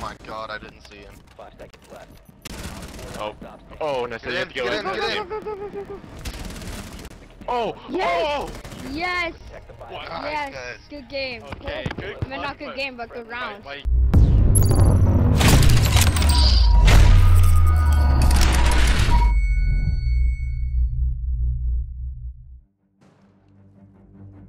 my god, I didn't see him. 5 seconds left. Oh. Oh, and I said you have to go in. Get in. Oh! Yes! Oh! Yes! Yes! Good game. Okay, good. I mean, not good game, but good round.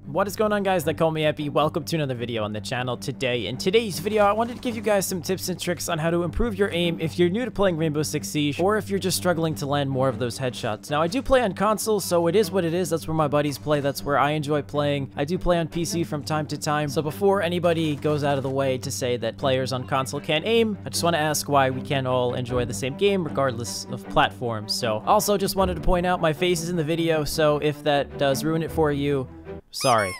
What is going on, guys? They call me Epi. Welcome to another video on the channel today. In today's video, I wanted to give you guys some tips and tricks on how to improve your aim if you're new to playing Rainbow Six Siege, or if you're just struggling to land more of those headshots. Now, I do play on console, so it is what it is. That's where my buddies play. That's where I enjoy playing. I do play on PC from time to time. So before anybody goes out of the way to say that players on console can't aim, I just want to ask why we can't all enjoy the same game regardless of platform. So also just wanted to point out my face is in the video, so if that does ruin it for you, sorry.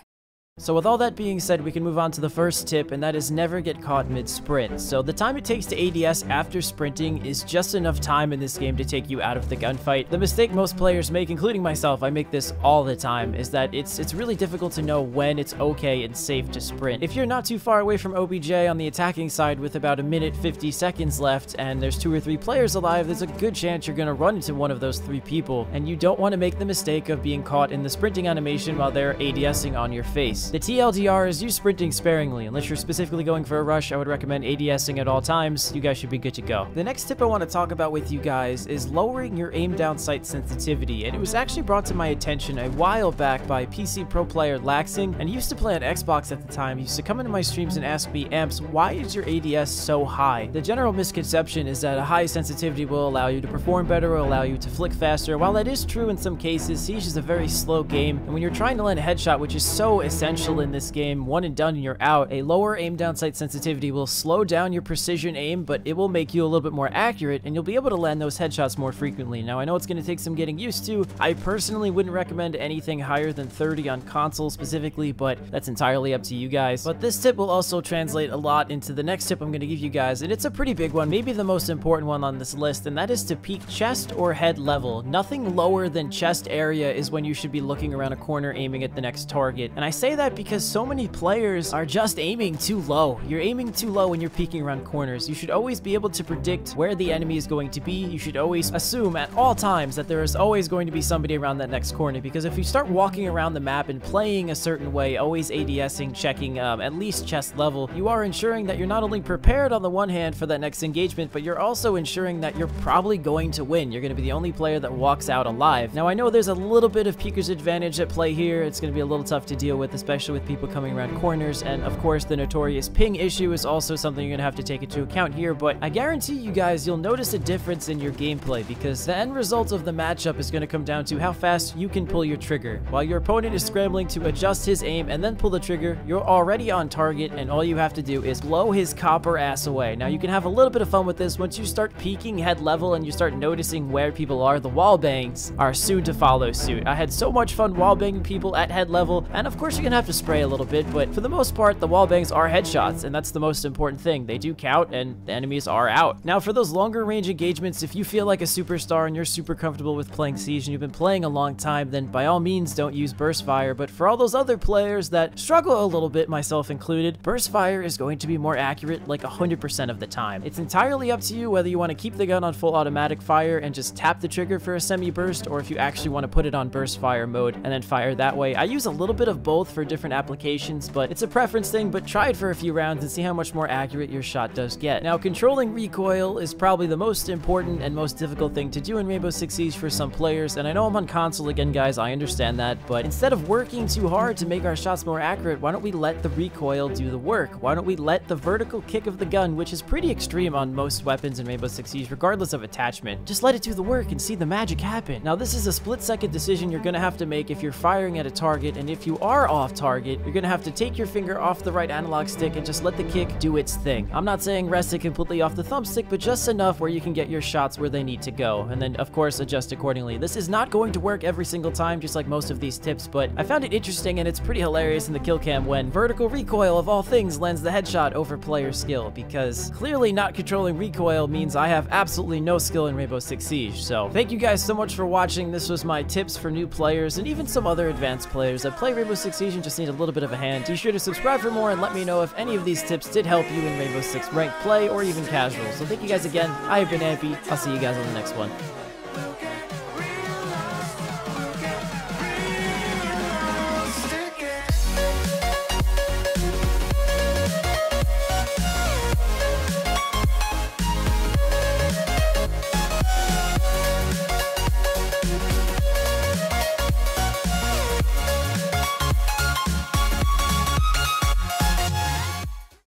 So with all that being said, we can move on to the first tip, and that is never get caught mid-sprint. So the time it takes to ADS after sprinting is just enough time in this game to take you out of the gunfight. The mistake most players make, including myself, I make this all the time, is that it's really difficult to know when it's okay and safe to sprint. If you're not too far away from OBJ on the attacking side with about 1 minute 50 seconds left, and there's 2 or 3 players alive, there's a good chance you're gonna run into one of those 3 people, and you don't want to make the mistake of being caught in the sprinting animation while they're ADSing on your face. The TLDR is use sprinting sparingly. Unless you're specifically going for a rush, I would recommend ADSing at all times. You guys should be good to go. The next tip I want to talk about with you guys is lowering your aim down sight sensitivity, and it was actually brought to my attention a while back by PC pro player Laxing, and he used to play on Xbox at the time. He used to come into my streams and ask me, Amps, why is your ADS so high? The general misconception is that a high sensitivity will allow you to perform better, will allow you to flick faster. While that is true in some cases, Siege is a very slow game, and when you're trying to land a headshot, which is so essential in this game, one and done and you're out, a lower aim down sight sensitivity will slow down your precision aim, but it will make you a little bit more accurate, and you'll be able to land those headshots more frequently. Now, I know it's going to take some getting used to. I personally wouldn't recommend anything higher than 30 on console specifically, but that's entirely up to you guys. But this tip will also translate a lot into the next tip I'm going to give you guys, and it's a pretty big one, maybe the most important one on this list, and that is to peek chest or head level. Nothing lower than chest area is when you should be looking around a corner aiming at the next target, and I say that because so many players are just aiming too low. You're aiming too low when you're peeking around corners. You should always be able to predict where the enemy is going to be. You should always assume at all times that there is always going to be somebody around that next corner, because if you start walking around the map and playing a certain way, always ADSing, checking at least chest level, you are ensuring that you're not only prepared on the one hand for that next engagement, but you're also ensuring that you're probably going to win. You're going to be the only player that walks out alive. Now, I know there's a little bit of peeker's advantage at play here. It's going to be a little tough to deal with, especially with people coming around corners, and of course the notorious ping issue is also something you're gonna have to take into account here, but I guarantee you guys you'll notice a difference in your gameplay, because the end result of the matchup is gonna come down to how fast you can pull your trigger. While your opponent is scrambling to adjust his aim and then pull the trigger, you're already on target, and all you have to do is blow his copper ass away. Now, you can have a little bit of fun with this. Once you start peeking head level and you start noticing where people are, the wallbangs are soon to follow suit. I had so much fun wallbanging people at head level, and of course you're gonna have to spray a little bit, but for the most part the wallbangs are headshots, and that's the most important thing. They do count, and the enemies are out. Now, for those longer range engagements, if you feel like a superstar and you're super comfortable with playing Siege and you've been playing a long time, then by all means don't use burst fire. But for all those other players that struggle a little bit, myself included, burst fire is going to be more accurate like 100% of the time. It's entirely up to you whether you want to keep the gun on full automatic fire and just tap the trigger for a semi-burst, or if you actually want to put it on burst fire mode and then fire that way. I use a little bit of both for different applications, but it's a preference thing. But try it for a few rounds and see how much more accurate your shot does get. Now, controlling recoil is probably the most important and most difficult thing to do in Rainbow Six Siege for some players, and I know I'm on console again, guys, I understand that, but instead of working too hard to make our shots more accurate, why don't we let the recoil do the work? Why don't we let the vertical kick of the gun, which is pretty extreme on most weapons in Rainbow Six Siege regardless of attachment, just let it do the work and see the magic happen? Now, this is a split-second decision you're gonna have to make if you're firing at a target, and if you are off target, you're gonna have to take your finger off the right analog stick and just let the kick do its thing. I'm not saying rest it completely off the thumbstick, but just enough where you can get your shots where they need to go, and then of course adjust accordingly. This is not going to work every single time, just like most of these tips, but I found it interesting, and it's pretty hilarious in the kill cam when vertical recoil of all things lends the headshot over player skill, because clearly not controlling recoil means I have absolutely no skill in Rainbow Six Siege. So thank you guys so much for watching. This was my tips for new players and even some other advanced players that play Rainbow Six Siege and just just need a little bit of a hand. Be sure to subscribe for more and let me know if any of these tips did help you in Rainbow Six ranked play or even casual. So thank you guys again. I have been Epi. I'll see you guys on the next one.